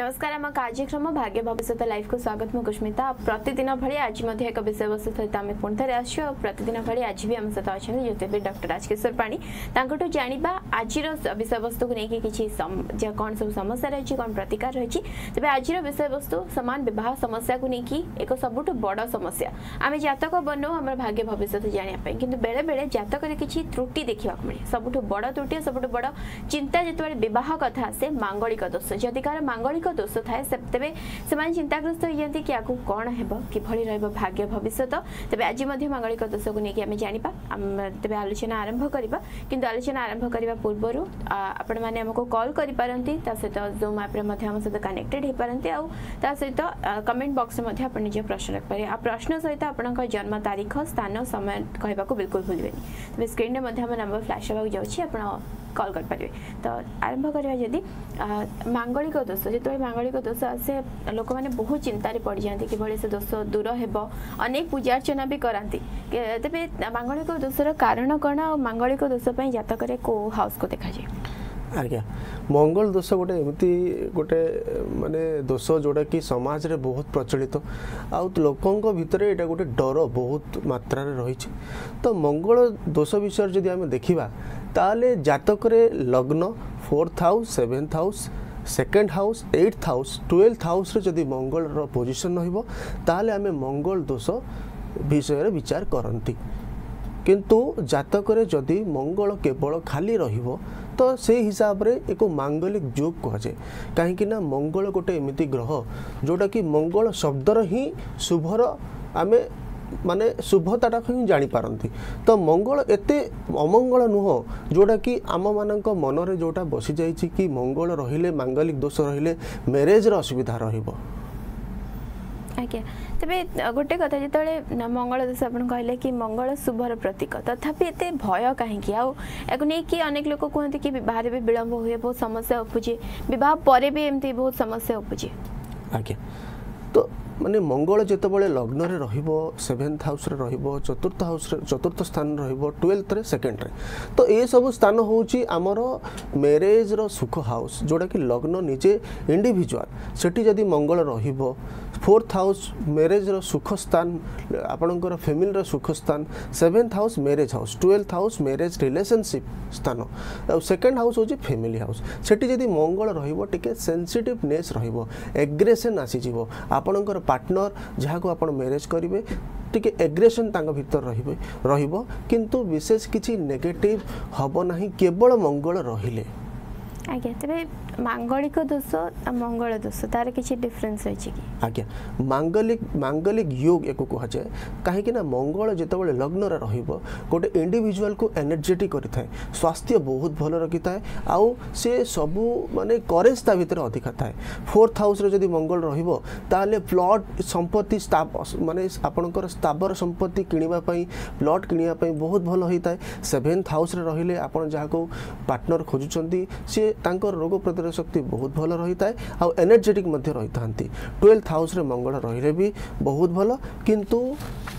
नमस्कार, आम कार्यक्रम भाग्य भविष्यत लाइफ को स्वागत मु कुष्मिता। प्रतिदिन भली आज एक विषय वस्तु सहित आम पुणि आस प्रतिदिन भली आज भी आम सहित अच्छा ज्योतिष डॉक्टर राजकिशोर पाणी जाना आज विषय वस्तु को लेकिन किसी कौन सब समस्या रही कौन प्रतिकार रही तेज आज विषय वस्तु सामान बहुत समस्या को लेकिन एक सबुठ बड़ समस्या आम जतक बनाऊ आम भाग्य भविष्यत जानापी कि बेले बेले जतक किसी त्रुटि देखा मिले सबुठ बड़ त्रुटि सबुठ बड़ चिंता जिते बह कथा से मांगलिक दोष जदि कार मांगलिक दोष थाए तेज से चिंताग्रस्त हो जाती कि आगे कौन हो किभली भाग्य भविष्यत तेज आज मांगलिक दोष को लेकिन आम जाना तेज आलोचना आरंभ करवा कि आलोचना आरंभ करने पूर्व आपण मैंने आमको कॉल करते सहित जूम आप्रे कनेक्टेड हो पारती आ सहित कमेंट बक्स में निज प्रश्न रखिपारे आ प्रश्न सहित आपंकर जन्म तारीख स्थान समय कहवा को बिल्कुल भूलें तेज स्क्रीन में नंबर फ्लैश होगा जाऊँगी आप कॉल कर पारे। तो आरंभ करिया जदि मांगलिक दोष जिते मांगलिक दोष आसे लोक मैंने बहुत चिंतार पड़ जाती किभली से दोष दूर होनेक पूजा अर्चना भी कराती तेरे मांगलिक दोषर कारण कौन आ मांगलिक दोषपाई जतक को हाउस को देखा जाए। आज्ञा मंगल दोष गोटे एमती गोटे माने दोष जोटा कि समाज रे बहुत प्रचलित आउ लोकों भितर एटा गोटे डर बहुत मात्रा रे रही। तो मंगल दोष विषय जदि आम देखा ताले जातक रे लग्न 4th house 7th house 2nd house 8th house 12th house रे जदि मंगल रो पोजीशन रहइबो ताले आमे मंगल दोष विषय रे विचार करंती। किंतु जातक रे जदि मंगल केवल खाली रहइबो तो से हिसाब रे एक मांगलिक जोग कहुए कहीं ना मंगल गोटे एमती ग्रह जोटा कि मंगल शब्दर ही शुभर आम माने शुभताटा ही जापारती। तो मंगल एते अमंगल नुह जोटा कि आम मान मनरे जोटा बसी जाइए कि मंगल रहिले मांगलिक दोष रहिले मैरेज असुविधा रहिबो। आज्ञा तेज गोटे कथा जिते मंगल दोष आप कहले कि मंगल शुभर प्रतीक तथापि एत भय कहीं आगे अनेक लोक कहते कि बाहर भी विलम्ब हुए बहुत समस्या उपुजे बहुत भी एमती बहुत समस्या उपुजे। आज्ञा तो माने मंगल जितेबाला लग्न रे रहिबो 7th हाउस रे रहिबो 4th हाउस रे 4th स्थान रहिबो 12th रे 2nd रे तो ए सब स्थान होउची हमरो मैरेज रो सुख हाउस जोड़ा कि लग्न निजे इंडिविजुअल सेठी जदि मंगल रहिबो 4th हाउस मैरेज रो सुख स्थान आपणकर फैमिली रो सुख स्थान 7th house marriage house 12th house marriage relationship स्थान और 2nd हाउस होउची फैमिली हाउस सेठी जदि मंगल रहिबो टिके सेंसिटिवनेस रहिबो एग्रेशन आसी जीवो आपणकर पार्टनर जहाँ को आप मैरेज करेंगे टिके एग्रेशन तांग भीतर रहिबो किंतु विशेष किसी नेगेटिव हबो नहीं केवल मंगल रहिले। आज्ञा तेज मांगलिक दोष मंगल दोष तार किसी डिफरेन्स रही कि आज्ञा मांगलिक योग एक कहुए कहीं मंगल जितेबाला लग्न रहिबो गोटे इंडिविजुअल को एनर्जेटिक करें स्वास्थ्य बहुत भल रखि था आउ से सबू माने करेज ता भितर अधिका थाए 4th हाउस जदि मंगल रहिबो ताले प्लॉट संपत्ति माने आपणकर स्थावर संपत्ति किनिबा पई प्लॉट किनिबा पई बहुत भल होता है। 7th हाउस रहिले आपण जहाँ को पार्टनर खोजुचंती से तांकर रोग प्रतिरोधक शक्ति बहुत भल रही था आउ एनर्जेटिक मध्य रही था। 12th हाउस रे मंगल रहिले भी बहुत भल किंतु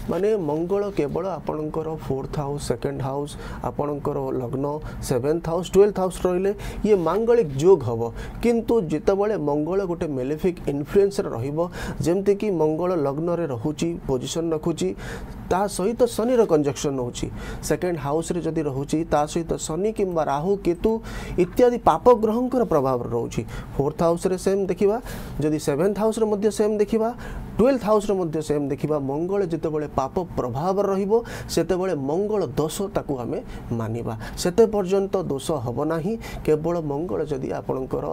माने मंगल केवल आपणकर 4th हाउस 2nd हाउस आपणकर लग्न 7th हाउस 12th हाउस रहिले ये मांगलिक जोग हबो किंतु जितेबाला मंगल गोटे मेलेफिक इन्फ्लुएंस रहिबो जेमते कि मंगल लग्न रे रहुची पोजीशन रखुची ता सहित शनि रो कंजक्शन होउची 2nd हाउस रे जदी रहुची ता सहित शनि किंबा राहु केतु इत्यादि पाप ग्रहंकर प्रभाव रोची। 4th हाउस रे सेम देखिबा जदी 7th हाउस रे मध्ये सेम देखिबा 12th हाउस रे मध्ये सेम देखिबा मंगल जितेबाला पाप प्रभाव रहिबो सेतेबाला मंगल दोष ताकू आमे मानिबा सेते पर्यंत दोष हबो नाही केवल मंगल जदी आपणकर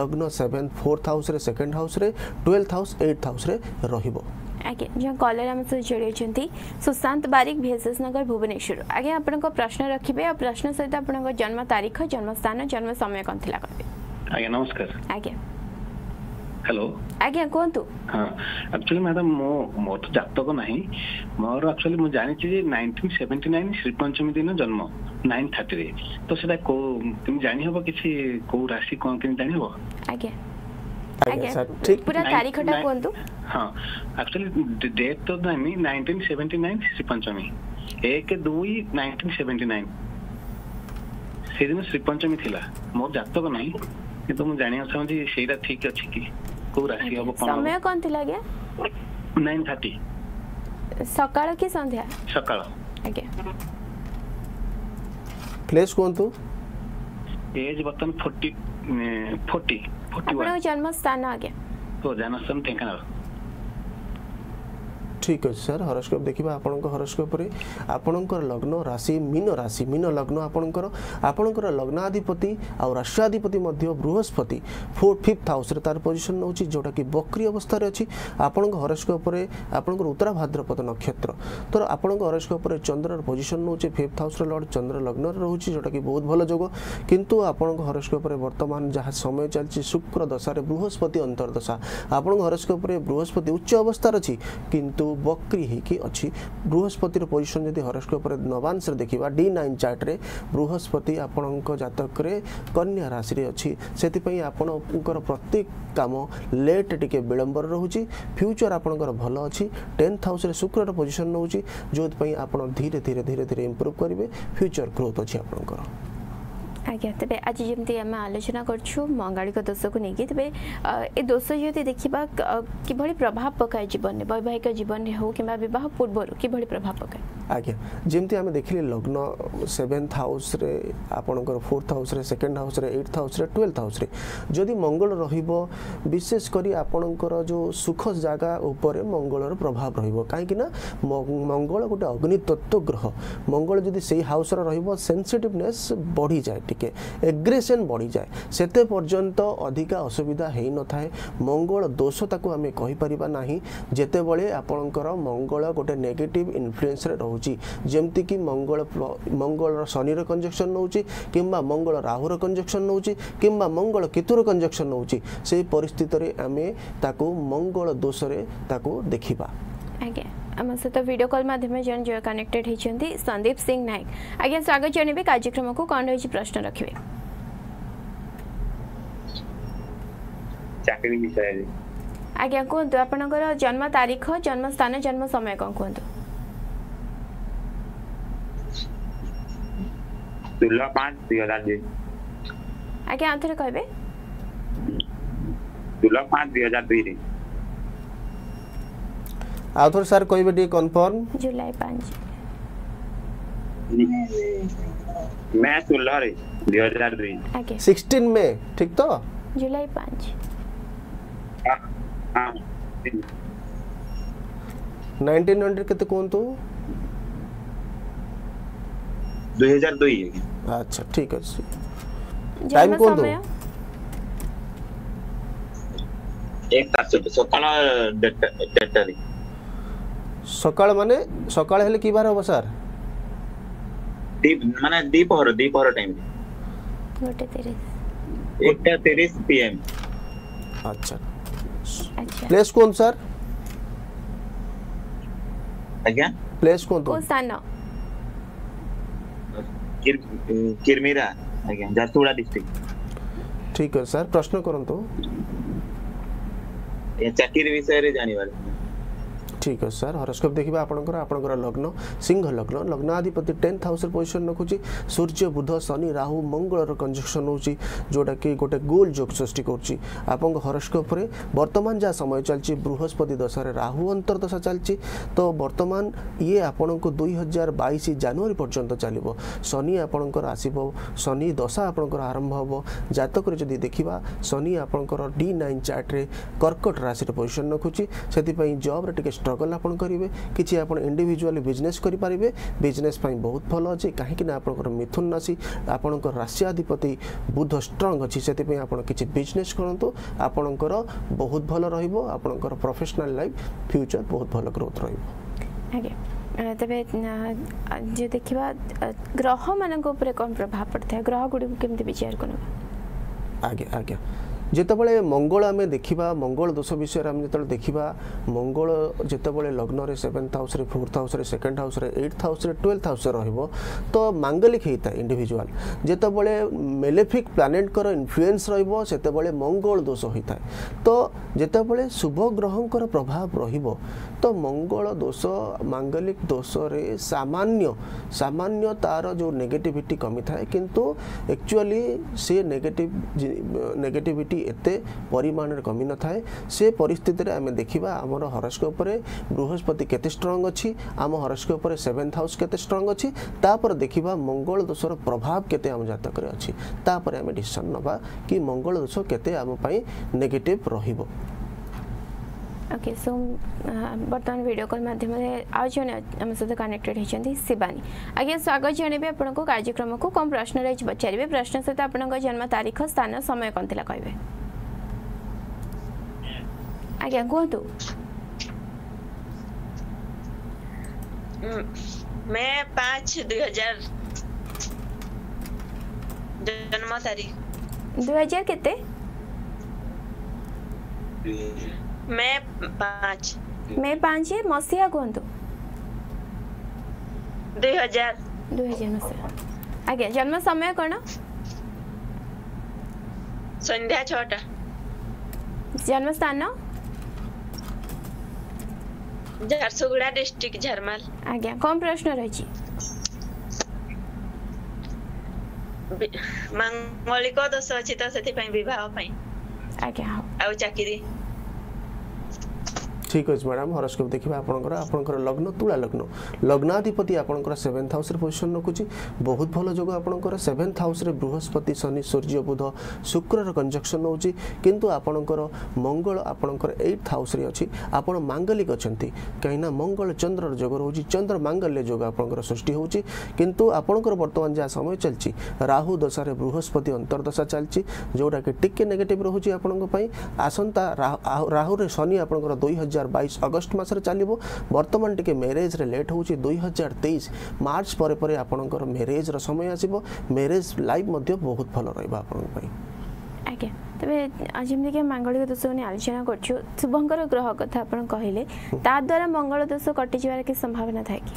लग्न 7th 4th हाउस रे 2nd हाउस रे 12th हाउस 8th हाउस रे रहिबो। आगे जहाँ कॉलर आम सहित जोड़ी सुशांत बारिक भीएसएस नगर भुवनेश्वर आगे आपण प्रश्न रखिए और प्रश्न सहित आपण जन्म तारीख जन्म स्थान जन्म समय कौन थी कहे। नमस्कार। आगे हेलो। आज्ञा कहतु। हाँ एक्चुअली मैडम मो तो जतक ना मोर एक्चुअली मुझे जानी 1979 श्रीपंचमी दिन जन्म 9:30 तो जानी हम किसी कौ राशि कौन के जानी हो। आज्ञा पूरा तारीखटा कोंतु। हां एक्चुअली डेट तो नहीं 1979 श्रीपंचमी 1/2/1979 सेदिन श्रीपंचमी थिला मोर जातक नहीं किंतु मुझे जानिया समझी शेरा ठीक अच्छी की को राशि अब कौन समय कौन थी लगे 9:30 सकाल की संध्या सकाल ओके प्लेस कौन तो एज बतन 40 41 अपना जन्म स्थान आ गया तो जन्म स्थान ठिकाना ठीक है सर हॉरोस्कोप देखिबा आपनकर हॉरोस्कोप रे आपनकर लग्न राशि मीन लग्न आपनकर लग्नाधिपति और राष्ट्राधिपति मध्य बृहस्पति 5th हाउस रे तार पोजीशन नउची जोटा की बकरी अवस्था रे अछि आपनकर हॉरोस्कोप रे आपनकर उत्तरा भाद्रपद नक्षत्र तो आपनकर हॉरोस्कोप रे चंद्र रे पोजीशन नउची 5th हाउस रे लॉर्ड चंद्र लग्न रे रहउची जोटा की बहुत भलो जोग किंतु आपनकर हॉरोस्कोप रे वर्तमान जहा समय चलची शुक्र दशा रे बृहस्पति अंतरदशा आपनकर हॉरोस्कोप रे बृहस्पति उच्च अवस्था रे अछि किंतु बकरी ही कि अच्छी बृहस्पति रे पोजीशन जदी हॉरोस्कोप रे नवांश रे देखिबा D9 चार्ट रे बृहस्पति आपनक जातक रे कन्या राशि रे अछि सेति पई आपनकर प्रत्येक काम लेट टिके विलंब रहउची फ्यूचर आपनकर भलो अछि 10th हाउस रे शुक्र रे पोजीशन नउची जोत पई आपन धीरे धीरे धीरे धीरे इंप्रूव करिवे फ्यूचर ग्रोथ अछि आपनकर आगे तबे आज जेमती हम आलोचना करछु मंगालिक दोष को नेकी तबे ए दोष यदि देखिबा कि भली प्रभाव पकाय जीवन ने वैवाहिक जीवन रे हो किबा विवाह पूर्व कि भली प्रभाव पकाय आगे जेमती हम देखिले लग्न 7th हाउस रे आपनकर 4th हाउस रे 2nd हाउस रे 8th हाउस रे 12th हाउस रे यदि मंगल रहइबो विशेष करी आपनकर जो सुख जागा ऊपर मंगल रो प्रभाव रहइबो काहे कि ना मंगल गोटे अग्नि तत्व ग्रह मंगल यदि सेही हाउस रे रहइबो सेंसिटिवनेस बढ़ी जाय के एग्रेशन बढ़ी जाए सेते पर्यंत अधिक असुविधा हे न थाए मंगल दोष ताको हमें कहि परिबा नाही जेते बळे आपनकर मंगल गोटे नेगेटिव इन्फ्लुएंस रे रहउची जेमति की मंगल शनि रे कंजक्शन नउची किंबा मंगल राहु रे कंजक्शन नउची किंबा मंगल केतु रे कंजक्शन नउची से परिस्थिति रे हमें ताको मंगल दोष रे ताको देखिबा आगे हम सत वीडियो कॉल माध्यम जन जो कनेक्टेड हेचंती संदीप सिंह नायक आगे स्वागत जनेबे कार्यक्रम को कोन रही प्रश्न रखिबे चाकरी विषय रे आगे कोन तो आपनकर जन्म तारीख जन्म स्थान जन्म समय कोन कोन तो 16/5/2002 आगे आंतर कहबे 16/5/2002 रे आउथर सर कोई बेटी कंफर्म जुलाई 5 मैं 16 रे 2003 16 में ठीक तो जुलाई 5 हां 1900 केते कोन तो 2002 है अच्छा ठीक है टाइम कोन तो 1:30 सकाळ डेटा रे सकाळ माने सकाळ हेले की बार हो सर दीप माने दीप हर टाइम 1:30 पीएम अच्छा प्लेस कोन सर आज्ञा प्लेस कोन तो कोसानो किरमीरा आज्ञा झारसुगुड़ा डिस्ट्रिक्ट ठीक है सर प्रश्न करन तो ये चाकरी विषय रे जानि वाले ठीक है सर हॉरोस्कोप देखिबा आपनकर लग्न सिंह लग्न लग्नाधिपति 10th हाउस रे पोजीशन नखुची सूर्य बुध शनि राहु मंगल रो कंजक्शन होची जोटा कि गोटे गोल जोक सृष्टि करची आपन हॉरोस्कोप रे वर्तमान जा समय चलची बृहस्पति दशा रे राहु अंतरदशा चलची तो वर्तमान ये आपन को 2022 जनवरी पर्यंत चलिबो शनि आपनकर आसीबो शनि दशा आपनकर आरंभ होबो जातक रे जदी देखिबा शनि आपनकर D9 चार्ट रे कर्कट राशि रे पोजीशन नखुची सेति पई जॉब रे टिके स्ट्रगल आपन करिवे किछि आपन इंडिविजुअली बिजनेस करि पारिबे बिजनेस पई बहुत भलो अछि काहे कि ना आपनकर मिथुन राशि आपनकर राशि अधिपति बुध स्ट्रांग अछि सेति पई आपन किछि बिजनेस करंतु आपनकर बहुत भलो रहइबो आपनकर प्रोफेशनल लाइफ फ्यूचर बहुत भलो ग्रोथ रहइबो आगे तबे जे देखिबा ग्रह मानन को ऊपर कोन प्रभाव पड़ता है ग्रह गुडी केमते विचार करबा आगे आगे जेतबळे मंगल आमे देखिबा मंगल दोष विषय आमे जेतबळे देखिबा मंगल जेतबळे लग्न रे 7th हाउस रे 4th हाउस रे 2nd हाउस रे 8th हाउस रे 12th हाउस रे रहबो तो मांगलिक हेता इंडिविजुअल जेतबळे मेलेफिक प्लैनेट कर इन्फ्लुएंस रहबो सेतबळे मंगल दोष होइता तो जेतबळे शुभ ग्रहंकर प्रभाव रहबो तो मंगल दोष मांगलिक दोष रे सामान्य सामान्य तार जो नेगेटिविटी कमी थाए किंतु एक्चुअली से नेगेटिविटी एते परिमाण रे कमी न थाए से परिस्थिति रे आमे देखिबा हमर हॉरोस्कोप रे बृहस्पति केते स्ट्रांग अछि हम हॉरोस्कोप रे 7th हाउस केते स्ट्रांग अछि तापर देखिबा मंगल दोष रो प्रभाव केते हम जातक रे अछि तापर आमे डिसिजन नबा कि मंगल दोष केते हम पई नेगेटिव रहिबो ओके सो बर्तमान वीडियो कॉल माध्यम रे आ जने हम साथ कनेक्टेड हेचंती शिवानी अगेन स्वागत जनेबे आपन को कार्यक्रम को कम प्रश्न रे बचारीबे प्रश्न सहित आपन को जन्म तारीख स्थान समय कोनथिला कहबे आगे को तो मैं 5/2000 जन्म तारीख 2000 केते मैं 5 मसिया कोंतो 2000 मसिया आगे जन्म समय कोन संध्या 6टा जन्म स्थान झारसुगुड़ा डिस्ट्रिक्ट झरमल आगे कौन प्रश्न रही छी मांगलिक दोष अछि त सेति पई विवाह पई आगे आउ चाकरी ठीक अछि मैडम हॉरोस्कोप देखिबा आपनकर आपनकर लग्न तुला लग्न लग्नाधिपति आपनकर 7th हाउस रे पोजीशन रखुची बहुत भलो जोग आपनकर 7th हाउस रे बृहस्पति शनि सूर्य बुध शुक्र रो कंजक्शन होउची किंतु आपनकर मंगल आपनकर 8th हाउस रे अछि आपण मांगलिक अछंती कहिना मंगल चंद्र रो जोग होउची चंद्र मांगल्य जोग आपनकर सृष्टि होउची किंतु आपनकर वर्तमान जा समय चलची राहु दशा रे बृहस्पति अंतरदशा चलची जोडा के टिके नेगेटिव रहूची आपनक पई आसंता राहु रे शनि आपनकर 2022 अगस्त मास रे चालिबो वर्तमान टिके मैरिज रे लेट होउची 2023 मार्च परे परे आपनकर मैरिज रो समय आसीबो मैरिज लाइफ मध्ये बहुत भलो रहबा आपन पई आके तबे आज हम के मंगल दोष ने आलोचना करछु शुभंकर ग्रह कथा आपन कहिले ता द्वारा मंगल दोष कटि जवार की संभावना थाय की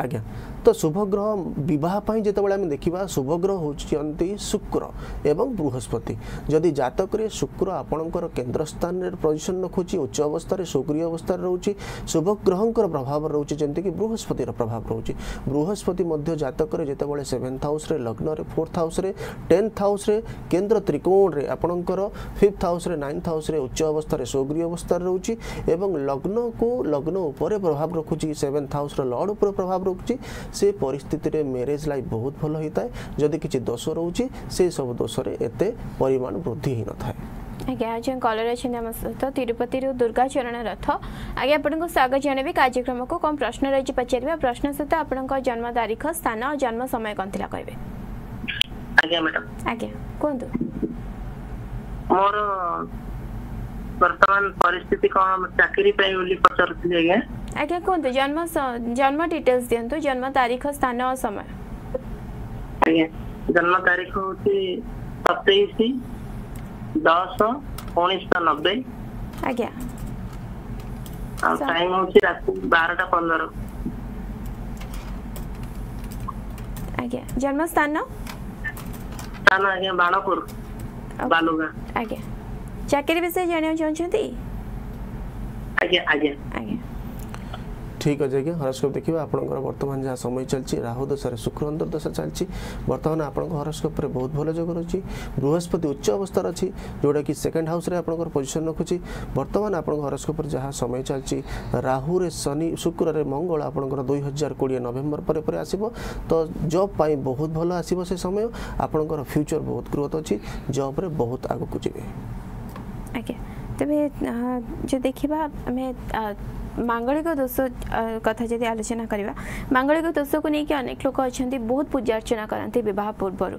आके तो शुभ ग्रह विवाह पई जेतेबळे हम देखिबा शुभ ग्रह होचंती शुक्र एवं बृहस्पति जदि जातक रे शुक्र आपनकर केंद्र स्थान रे पोजीशन रखुची उच्च अवस्था रे सक्रिय अवस्था रे रहउची शुभ ग्रहंकर प्रभाव रहउची जेंति कि बृहस्पति रो प्रभाव रहउची बृहस्पति मध्य जातक रे जेतेबळे 7th हाउस रे लग्न रे 4th हाउस रे 10th हाउस रे केंद्र त्रिकोण रे आपनकर 5th हाउस रे 9th हाउस रे उच्च अवस्था रे सक्रिय अवस्था रे रहउची एवं लग्न को लग्न ऊपर प्रभाव रखुची 7th हाउस रे लॉर्ड ऊपर प्रभाव रखुची से परिस्थिति रे मैरिज लाइफ बहुत भलो होइता है जदि किछि दोष रहउची से सब दोष रे एते परिमाण वृद्धि हिन थाए आगे आज कॉलर अछि नमस्ते तिरुपति रो दुर्गा चरण रथ आगे आपन को स्वागत जनेबी कार्यक्रम को कम प्रश्न रहि छि पचरबे प्रश्न सहित आपन को जन्म तारीख स्थान और जन्म समय कोनथिला कहबे आगे मैडम आगे कोंदो मोर वर्तमान परिस्थिति कोन चाकरी पई ओली पचरथि आगे आके कोन जन्म डिटेल्स देन तो जन्म तारीख स्थान और समय आगे जन्म तारीख होती 27/10/1990 आगे और टाइम होती रात 12:15 आगे जन्म स्थान आगे बाणपुर बालुगा आगे चाकरी विषय जाने चाहछंती आगे आगे आगे ठीक अछि आज्ञा हॉरोस्कोप देखिबा आपनकर वर्तमान जा समय चलची राहु दशा रे शुक्र अंतर दशा चलची वर्तमान आपनकर हॉरोस्कोप रे बहुत भलो जोग रहची बृहस्पति उच्च अवस्था रहची जोडा कि सेकंड हाउस रे आपनकर पोजीशन रखुची वर्तमान आपनकर हॉरोस्कोप रे जहा समय चलची राहु रे शनि शुक्र रे मंगल आपनकर 2020 नवंबर परे परे आसीबो तो जॉब पाई बहुत भलो आसीबो से समय आपनकर फ्यूचर बहुत ग्रोथ अछि जॉब रे बहुत आगु को जेबे ओके तबे जे देखिबा हमें मांगलिक दोष कथा जदि आलोचना करवा मांगलिक दोष को लेकिन अनेक लोक अच्छा बहुत पूजा अर्चना करते बहुत पूर्वर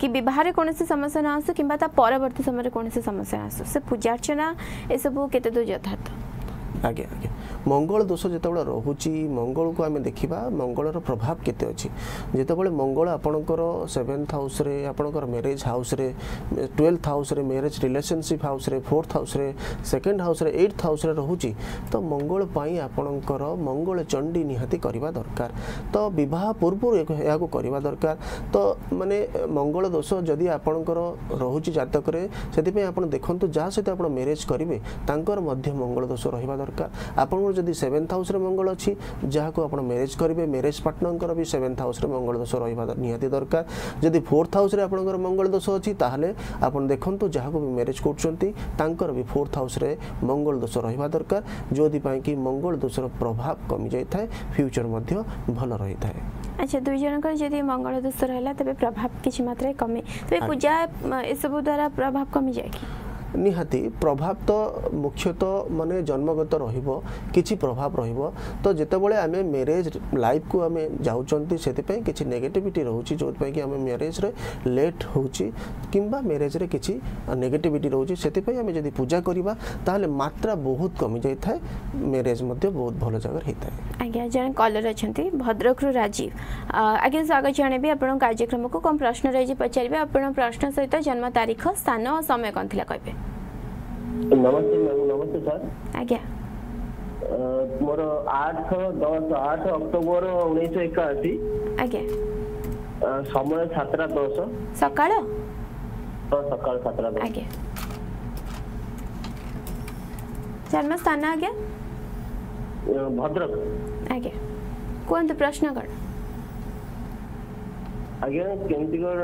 कि बहुत कौन समस्या न आसू कि परवर्त समय कौन समस्या आसू से पूजा अर्चना एसबू के यथार्थ आगे आगे मंगल दोष जेतबोले रहुची मंगल को आमे देखिबा मंगल रो प्रभाव केते अछि जेतबोले मंगल आपनकर 7th हाउस रे आपनकर मैरिज हाउस रे 12th हाउस रे मैरिज रिलेशनशिप हाउस रे 4th हाउस रे 2nd हाउस रे 8th हाउस रे रहुची तो मंगल पई आपनकर मंगल चंडी निहाती करबा दरकार तो विवाह पूर्व या को करबा दरकार तो माने मंगल दोष जदी आपनकर रहुची जातक रे सेति पे आपन देखंतु जा सेति आपन मैरिज करिवे तांकर मध्य मंगल दोष रहिबा दरकार आपन जदी 7th हाउस रे मंगल अछि जहा को आपन मैरिज करिवे मैरिज पार्टनर भी 7th हाउस रे मंगल दोष रहिबा निहाती दरकार जदी 4th हाउस रे आपनकर मंगल दोष अछि ताहले आपन देखंतु जहा को भी मैरिज करछंती तांकर भी 4th हाउस रे मंगल दोष रहिबा दरकार जोदि पाए कि मंगल दोष रो प्रभाव कमी जाय थाए फ्यूचर मध्य भलो रहि थाए अच्छा दुई जनकर जदी मंगल दोष रहला तबे प्रभाव किछि मात्रा कमी तबे पूजा ए सब द्वारा प्रभाव कमी जाय कि निहाती प्रभाव तो मुख्यतः माने जन्मगत रहिबो किछि प्रभाव रहिबो तो जेते बळे आमे मैरिज लाइफ को आमे जाउचंती सेते पय किछि नेगेटिविटी रहउची जोत पय कि आमे मैरिज रे लेट होउची किंबा मैरिज रे किछि नेगेटिविटी रहउची सेते पय आमे जदी पूजा करिबा ताले मात्रा बहुत कमी जाय थाए मैरिज मध्ये बहुत भलो जगह हेता आगे जण कॉलर अछंती भद्रक रु राजीव आगे स्वागत जानेबे आपण कार्यक्रम को कम प्रश्न रे जे पचारबे आपण प्रश्न सहित जन्म तारीख स्थान और समय कोनथिला कहबे नमस्ते नमस्ते सर आज्ञा मोर 8 अक्टोबर 1981 आज्ञा समय 7:10 सकाळ तो सकाळ 7:10 आज्ञा जन्म स्थान आज्ञा भद्रक आज्ञा कोणते प्रश्न कर आज्ञा केंतिगर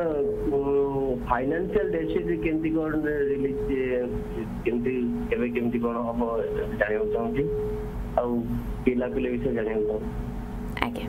फाइनेंशियल डेसी केंतिगर रिलीज केंति केबे केंति कोन हम जानियो चाहूंगी आ पिला पिले विषय जानियो आज्ञा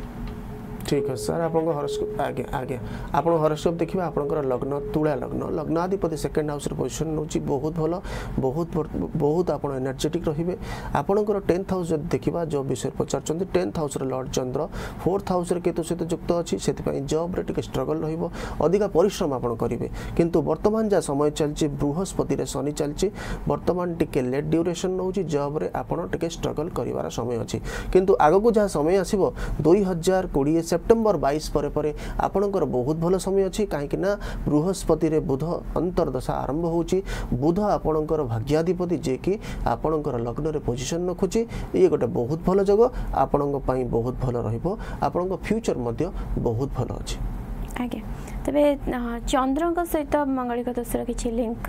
ठीक है सर आपन हॉरोस्कोप आगे आगे आपन हॉरोस्कोप देखिबा आपनकर लग्न तुला लग्न लग्नाधिपति सेकंड हाउस रे पोजीशन नउची बहुत भलो बहुत आपन एनर्जेटिक रहिबे आपनकर 10th हाउस जब देखिबा जो विषय पचारचंती 10th हाउस रे लॉर्ड चंद्र 4th हाउस रे केतु सहित युक्त अछि सेति पय जॉब रे टिके स्ट्रगल रहिबो अधिक परिश्रम आपन करिवे किंतु वर्तमान जा समय चलची बृहस्पति रे शनि चलची वर्तमान टिके लेट ड्यूरेशन नउची जॉब रे आपन टिके स्ट्रगल करिवार समय अछि किंतु आगो को जा समय आसीबो 2020 सेप्टेम्बर 22 परे परे आपनकर बहुत भलो समय अछि काहे कि ना बृहस्पति रे बुध अंतरदशा आरंभ होउची बुध आपनकर भाग्याधिपति जे कि आपनकर लग्न रे पोजीशन रखुची ये गोटे बहुत भलो जगो आपनक पई बहुत भलो रहइबो आपनक फ्यूचर मध्ये बहुत भलो अछि आगे तबे चंद्रन का सहित मंगलिक दोषर किछि लिंक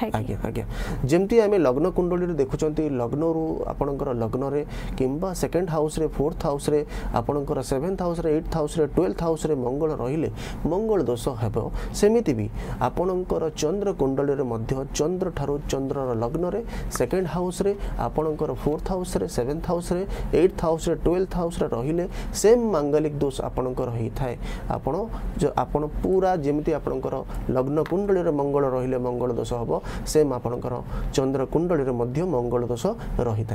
थाय आगे आगे जेमती आमे लग्न कुंडली रे देखुचंती लग्न रु आपनकर लग्न रे किंबा सेकंड हाउस रे 4th हाउस रे आपनकर 7th हाउस रे 8th हाउस रे 12th हाउस रे मंगल रहिले मंगल दोष हेबो सेमिति भी आपनकर चंद्र कुंडली रे मध्य चंद्र ठारो चंद्र रो लग्न रे सेकंड हाउस रे आपनकर 4th हाउस रे 7th हाउस रे 8th हाउस रे 12th हाउस रे रहिले सेम मांगलिक दोष आपनकर रही थाए आपन जो आपन पूरा जेमिति आपनकर लग्न कुंडली रे मंगल रहिले मंगल दोष होबो सेम आपनकर चंद्र कुंडली रे मध्य मंगल दोष रहिता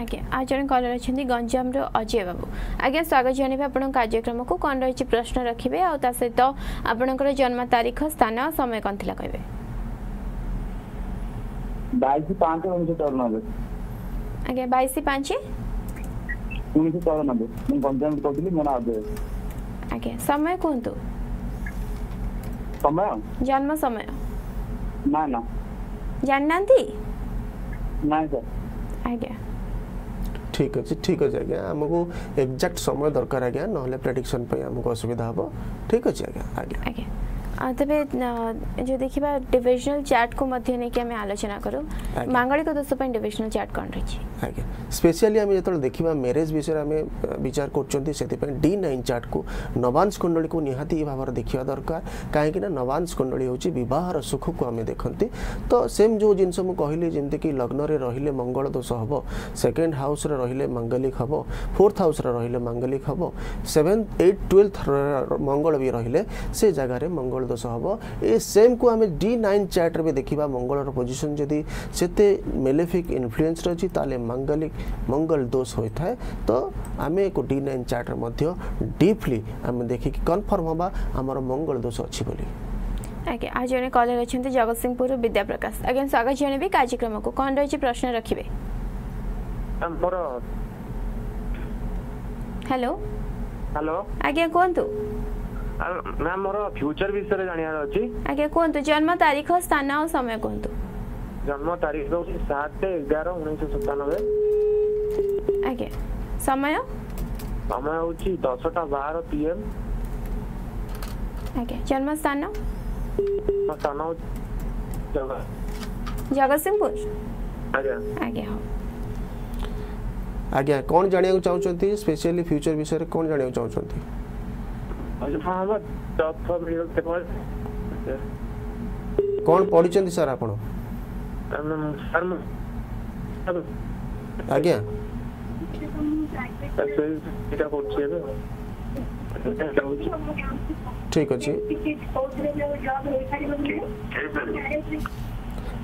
आगे आ जण कॉलर अछंती गंजाम रो अजय बाबू आगे स्वागत जनेबे आपन कार्यक्रम को कोन रहिछि प्रश्न रखिबे आ ता सहित आपनकर जन्म तारीख स्थान समय कोनथिला कहबे 22/5/1994 आगे 22/5/1994 मैं गंजाम कोथिली मोना अजय आगे समय कोनतो समय जन्म समय ना ना जाननांती ना सर आगे ठीक अछि आगे हमको एग्जैक्ट समय दरकार आगे नहले प्रेडिक्शन पे हमको असुविधा हो ठीक अछि आगे आगे आगे तबे जो देखिबा डिविजनल चार्ट को मध्य ने के हम आलोचना करू मांगलिक दोष पे डिविजनल चार्ट कोन रही आगे स्पेशली हम जतल देखिबा मैरिज विषय में विचार करचंती सेति पे D9 चार्ट को नवांश कुंडली को निहाती भाबर देखिबा दरकार काहे कि ना नवांश कुंडली होची विवाह रो सुख को हम देखंती तो सेम जो जिंस हम कहली जेमते कि लग्न रे रहिले मंगल दोष हबो सेकंड हाउस रे रहिले मांगलिक हबो 4th हाउस रे रहिले मांगलिक हबो 7th 8th 12th मंगल भी रहिले से जगह रे मंगल दोष हबो ए सेम को हम D9 चार्ट रे देखिबा मंगल रो पोजीशन जदी सेते मेलेफिक इन्फ्लुएंस रहची ताले मंगलिक मंगल दोष होता है तो आमे को D9 चार्ट मध्य डीपली हम देखि कंफर्म होबा हमर मंगल दोष अछि बोली आगे आज जने कॉलर अछंती जगत सिंहपुर विद्याप्रकाश अगेन स्वागत जने भी कार्यक्रम को कोन रही प्रश्न रखिबे हेलो हेलो आज्ञा कहतु मैम मोर फ्यूचर विषय जानियार अछि आज्ञा कहतु जन्म तारीख स्थान और समय कहतु जन्म तारीख 7/11/1997 आज्ञा समय समय होछि 10:12 PM आज्ञा जन्म स्थान स्थान जगह जगतसिंहपुर आज्ञा आज्ञा आज्ञा कौन जानिया चाहते स्पेशली फ्यूचर विषय रे कौन जानिया चाहते कौन पढ़ी चंदी सर आपण आज्ञा ठीक अछि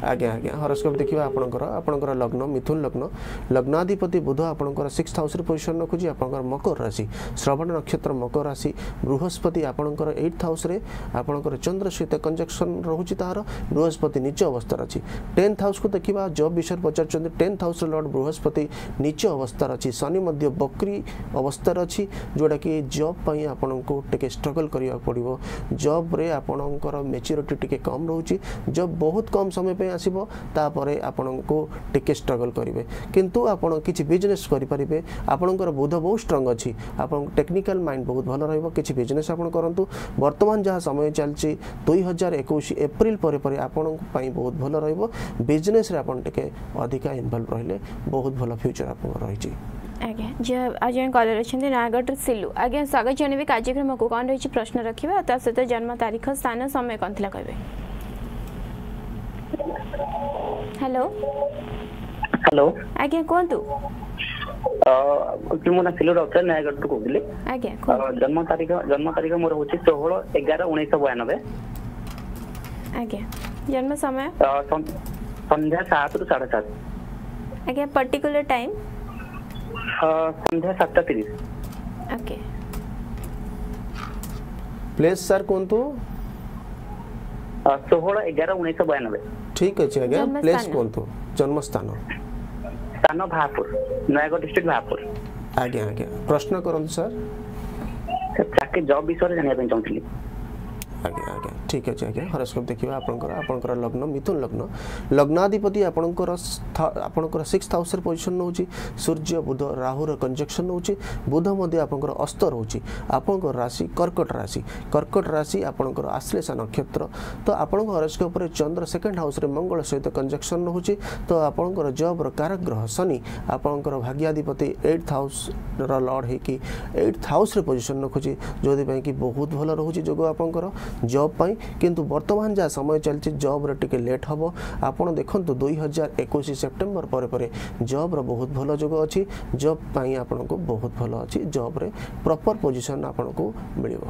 आज्ञा आज्ञा हॉरोस्कोप देखिबा आपनकर आपनकर लग्न मिथुन लग्न लग्नाधिपति बुध आपनकर 6th हाउस रे पोजीशन रखुची आपनकर मकर राशि श्रवण नक्षत्र मकर राशि बृहस्पति आपनकर 8th हाउस रे आपनकर चंद्र सहित कंजक्शन रहूची तार बृहस्पति नीच अवस्था राशि 10th हाउस को देखिबा जॉब विषय पचार चंद्र 10th हाउस रे लॉर्ड बृहस्पति नीच अवस्था राशि शनि मध्य बकरी अवस्था राशि जोडा कि जॉब पई आपनको टिके स्ट्रगल करिया पड़िबो जॉब रे आपनकर मैच्योरिटी टिके कम रहूची जॉब बहुत कम समय आसीबो तापरे आपनको टिके स्ट्रगल करिवे किंतु आपण किछि बिजनेस करि परिबे आपनकर बुध बहुत स्ट्रांग अछि आपण टेक्निकल माइंड बहुत भलो रहइबो किछि बिजनेस आपण करंतु वर्तमान जहा समय चलछि 2021 अप्रैल परे परे आपण पई बहुत भलो रहइबो बिजनेस रे आपण टिके अधिका इन्वॉल्व रहले बहुत भलो फ्यूचर आपण रहिछि आगे जे आजन कॉलर अछन्ते नागट सिल्लू आगे स्वागत जनेबी कार्यक्रम को कोन रहिछि प्रश्न रखिबे आ ता सहित जन्म तारीख स्थान समय कोनथिला कहबे हेलो हेलो आज्ञा कोंतु तुमना सिलो डॉक्टर नायगड को बोले आज्ञा जन्म तारीख मोर होछि 16/11/1992 आज्ञा जन्म समय संध्या 7:30 आज्ञा पर्टिकुलर टाइम संध्या 7:30 ओके प्लेस सर कोंतु 16/11/1992 ठीक अछि आज्ञा प्लेस कोंतु जन्म स्थान स्थान भापुर नयगढ़ डिस्ट्रिक्ट भापुर आज्ञा आज्ञा प्रश्न करन सर ताके जॉब विषय जानिया पे चाहथि आज्ञा आज्ञा ठीक अछि आज्ञा हॉरोस्कोप देखिबा आपनकर लग्न मिथुन लग्न लग्नाधिपति आपनकर 6th हाउस रे पोजीशन होउची सूर्य बुध राहु रे कंजक्शन होउची बुध मध्ये आपनकर अस्त रहउची आपनकर राशि कर्कट राशि आपनकर आश्लेषा नक्षत्र तो आपनकर हॉरोस्कोप रे चंद्र 2nd हाउस रे मंगल सहित कंजक्शन होउची तो आपनकर जॉब रो कारक ग्रह शनि आपनकर भाग्याधिपति 8th हाउस रो लॉर्ड हे कि 8th हाउस रे पोजीशन रखुची जोदि पई कि बहुत भलो रहउची जोगो आपनकर जॉब पाई किंतु वर्तमान जा समय चलछि जॉब रे टिके लेट हबो आपण देखंतु 2021 सेप्टेम्बर परे परे जॉब रो बहुत भलो जोग अछि जॉब पाई आपण को बहुत भलो अछि जॉब रे प्रॉपर पोजीशन आपण को मिलिबो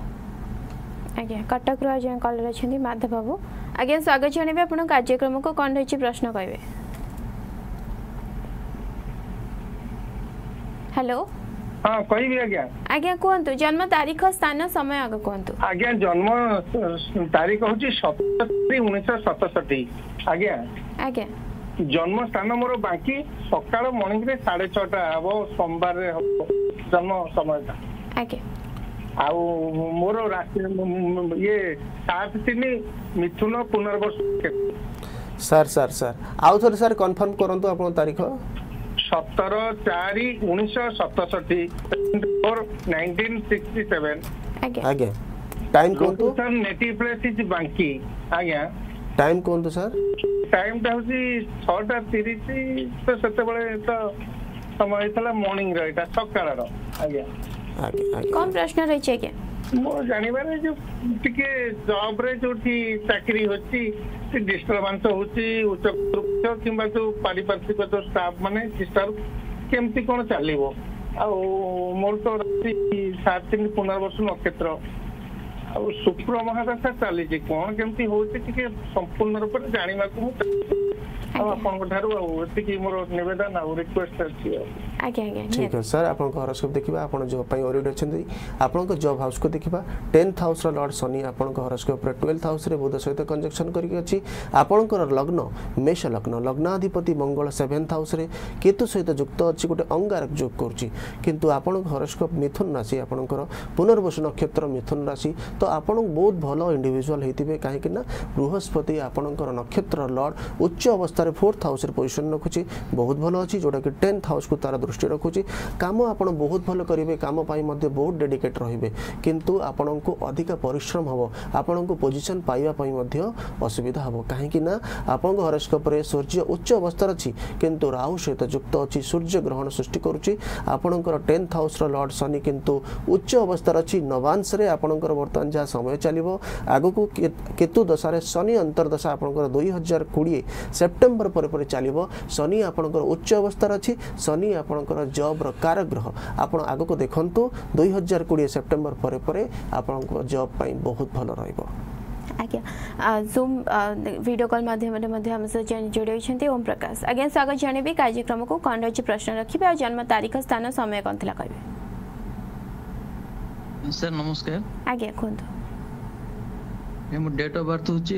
आज्ञा कटक रो जे कॉल रे छथि माधव बाबू आज्ञा स्वागत जणेबे आपण कार्यक्रम को कोन रहिछि प्रश्न कहबे हेलो हां कोई भी आज्ञा आज्ञा कोंतु जन्म तारीख स्थान समय आग कोंतु आज्ञा जन्म तारीख होची 7/1967 आज्ञा आज्ञा जन्म स्थान मोर बाकी सकाळ मॉर्निंग रे 6:30 हबो सोमवार रे हबो जन्म समय आज्ञा आ मोर राशि ये 7/3 मिथुन पुनर्वस सर आउ थोर सर कंफर्म करंतु आपण तारीख 17/4/1967 आगे टाइम कौन तो सर नेटिव प्लेस इज बांकी आगे टाइम कौन तो सर टाइम ता होसी 6:30 तो सतेबेले तो समय थला मॉर्निंग रे एटा सकाळ रो आगे आगे कोन प्रश्न रहि छे के मो जानिबा रे जो टिके जॉब रे जोठी चाकरी होची डिस्टर्बेंस होची उच्च तो किबा तो पारिपार्श्विक तो स्टाफ माने सिस्टर केमती कोन चालिबो आ मोर तो 7/3 पुनर्वसन नक्षत्र आ शुक्र महादशा चाली जे कोन केमती होची टिके संपूर्ण रूप से जानिबा को आ अपन कोठारो एति की मोर निवेदन आ रिक्वेस्ट अछि ठीक है सर आप घर सब देखा आप जॉब ओरिएंटेड अच्छे आपंक जॉब हाउस को देखा टेन्थ हाउस लॉर्ड शनि आपंक हॉरोस्कोप रे ट्वेल्थ हाउस रे बुध सहित कंजक्शन करके अच्छी आपंकर लग्न मेष लग्न लग्नाधिपति मंगल सेवेन्थ हाउस रे केतु सहित युक्त अच्छी गोटे अंगारक योग करुँच आपण हॉरोस्कोप मिथुन राशि आपंकर पुनर्वसु नक्षत्र मिथुन राशि तो आप बहुत भल इंडिविजुआल होते कहीं बृहस्पति आपंकर नक्षत्र लॉर्ड उच्च अवस्था फोर्थ हाउस पोजिशन रखुच्छे बहुत भल अच्छी जोटा कि टेन्थ हाउस को तार दृष्टि रखुच्छे कम आप बहुत भल करेंगे कम बहुत डेडिकेट रे किंतु आपण को अधिक परिश्रम हम आपण को पोजिशन पाइबापी असुविधा हम कहीं आपण हॉरोस्कोप रे सूर्य उच्च अवस्था अच्छी किंतु राहु सहित युक्त अच्छी सूर्य ग्रहण सृष्टि करुच्ची आपणकर टेन्थ हाउस लॉर्ड शनि किंतु उच्च अवस्था अच्छी नवांश में आपणकर बर्तमान जहाँ समय चलो आग को केतु दशार शनि अंतर्दशा आपणकर 2020 सेप्टेम्बर पर चलो शनि आपणकर उच्च अवस्था अच्छी शनि आपणकर जॉब्र कारग्रह आपण आग को देखु 2020 सेप्टेम्बर पर आपणकर जॉब पाई बहुत भल रहिबो आज्ञा जूम वीडियो कॉल माध्यम से जोड़ी ओम प्रकाश आज्ञा स्वागत जानवी कार्यक्रम को कौन रही प्रश्न रखिए और जन्म तारीख स्थान समय कौन था कह सर नमस्कार आज्ञा कहूँ डेट ऑफ बर्थ हूँ 11/8/1988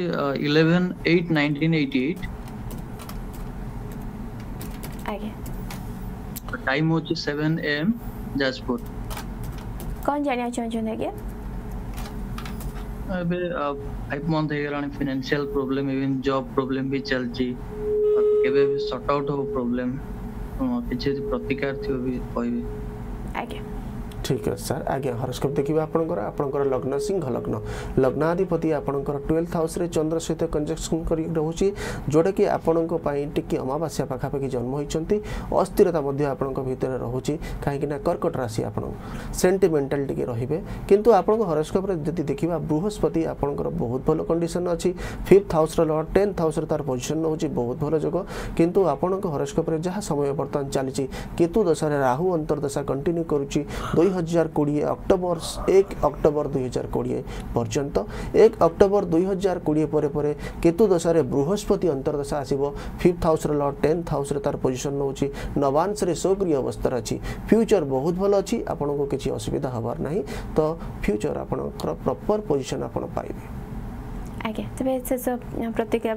आज्ञा टाइम हूँ 7 AM जाजपुर कौन जाना चाहते आज्ञा अबे 5 month हेगलानी financial problem even job problem भी चलची केबे भी सॉर्ट आउट हो प्रॉब्लम किछे प्रतिकार थियो भी कहबे आगे ठीक है सर आगे हॉरोस्कोप देखिए आपंकर लग्न सिंह लग्न लग्नाधिपति आपंकर ट्वेल्थ हाउस रे चंद्र सहित कंजक्शन कर रोचे जोटा कि आपंटे अमावास्या पाखापाखि जन्म होती अस्थिरता भर रोचे कहीं कर्कट राशि आप सेंटिमेंटाल टी रे कितु आप हॉरोस्कोप जी देखा बृहस्पति आपंकर बहुत भल कंडीशन अच्छी fifth house lord tenth house तार पोजिशन रोचे बहुत भल जोग कितु आपण हॉरोस्कोप जहाँ समय बर्तमान चली केतु दशार राहु अंतर्दशा कंटिन्यू करुच्ची 2020 1 अक्टोबर 2020 पर्यंत 1 अक्टोबर 2020 पर केतु दशार बृहस्पति अंतर्दशा आसो fifth house lord tenth house तार पोजिशन रोचे नवांश में सौक्रिय अवस्था अच्छी फ्यूचर बहुत भल अच्छी आपन को किसी असुविधा हबार नहीं तो फ्यूचर आपंकर प्रॉपर पोजिशन आप आगे तबे सब प्रतिक्रिया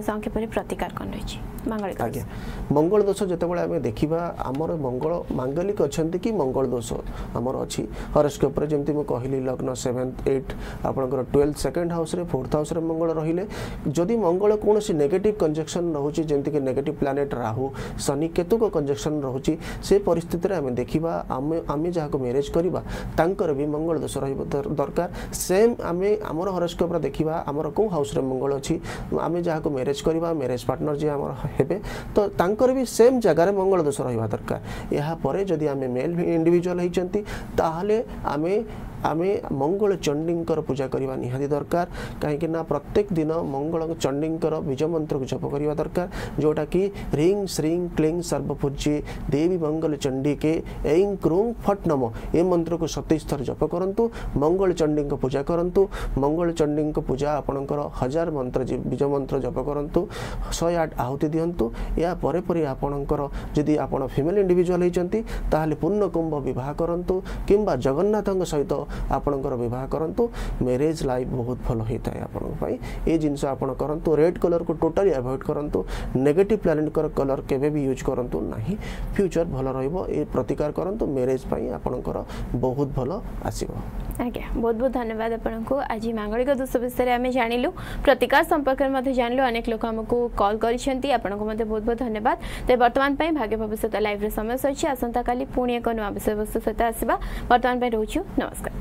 संक्षेप प्रतिकार कौन रही मंगलिक आज्ञा मंगल दोष जितेबाला आम देखा आमर मंगल मांगलिक अच्छा कि मंगल दोष आमर अच्छी हॉरोस्कोप जमी मुझे कहली लग्न 7th 8 आपंकर 12th 2nd हाउस रे 4th हाउस रे मंगल रहिले जदि मंगल कौन नेगेटिव कंजक्शन रोचे जमीक नेगेटिव प्लानेट राहु शनि केतु को कंजक्शन रोचे से परिस्थिति आम देखा आम जहाँ मेरेज करवा भी मंगल दोष दरकार सेम आम आमर हॉरोस्कोप देखा आमर कौ हाउस रे मंगल अच्छी आम जहाँ मेरेज करवा मेरेज पार्टनर जी आम हेबे तो तांकर भी सेम जगार मंगल दोष रहा दरकार यापर जदि आम मेल इंडिविजुअल होती आमे मंगल चंडींकर पूजा करवा निहाती दरकार कहीं प्रत्येक दिन मंगल चंडींकर बीज मंत्र को जप करवा दरकार जोटा कि रिंग श्रींग क्लींग सर्वपूज्ये देवी मंगल चंडी के ऐं क्रूं फट नम ए मंत्र को 27 थर जप करूँ मंगल चंडी पूजा करूँ मंगल चंडी पूजा आपणकर 1000 मंत्र बीज मंत्र जप करूँ 108 आहुति दिंतु या पर आपणकर जदि आपण फीमेल इंडिविजुअल होती पूर्ण कुंभ बह करूँ कि जगन्नाथ सहित आपणकर विवाह करंतु मैरिज लाइफ बहुत भल होता है आपंप ये जिनस आप करंतु रेड कलर को टोटाली अवॉइड करंतु नेगेटिव प्लानेट कलर केबे भी यूज करंतु नहीं फ्यूचर भल रहिबो ए प्रतिकार करंतु मैरिज पई आपणकर बहुत भल आसीबो आज्ञा बहुत बहुत धन्यवाद आपंक आज मांगलिक दोष विषय आम जानिलु प्रतिकार संपर्क में मते जानिलु अनेक लोक हमको कॉल करिसेंती आपंक मते बहुत बहुत धन्यवाद ते वर्तमान पई भाग्य भविष्यत लाइव रे समय अछि आसंता काली पुणी एक नया विषय वस्तु सहित आसीबा वर्तमान पई रहूछु नमस्कार।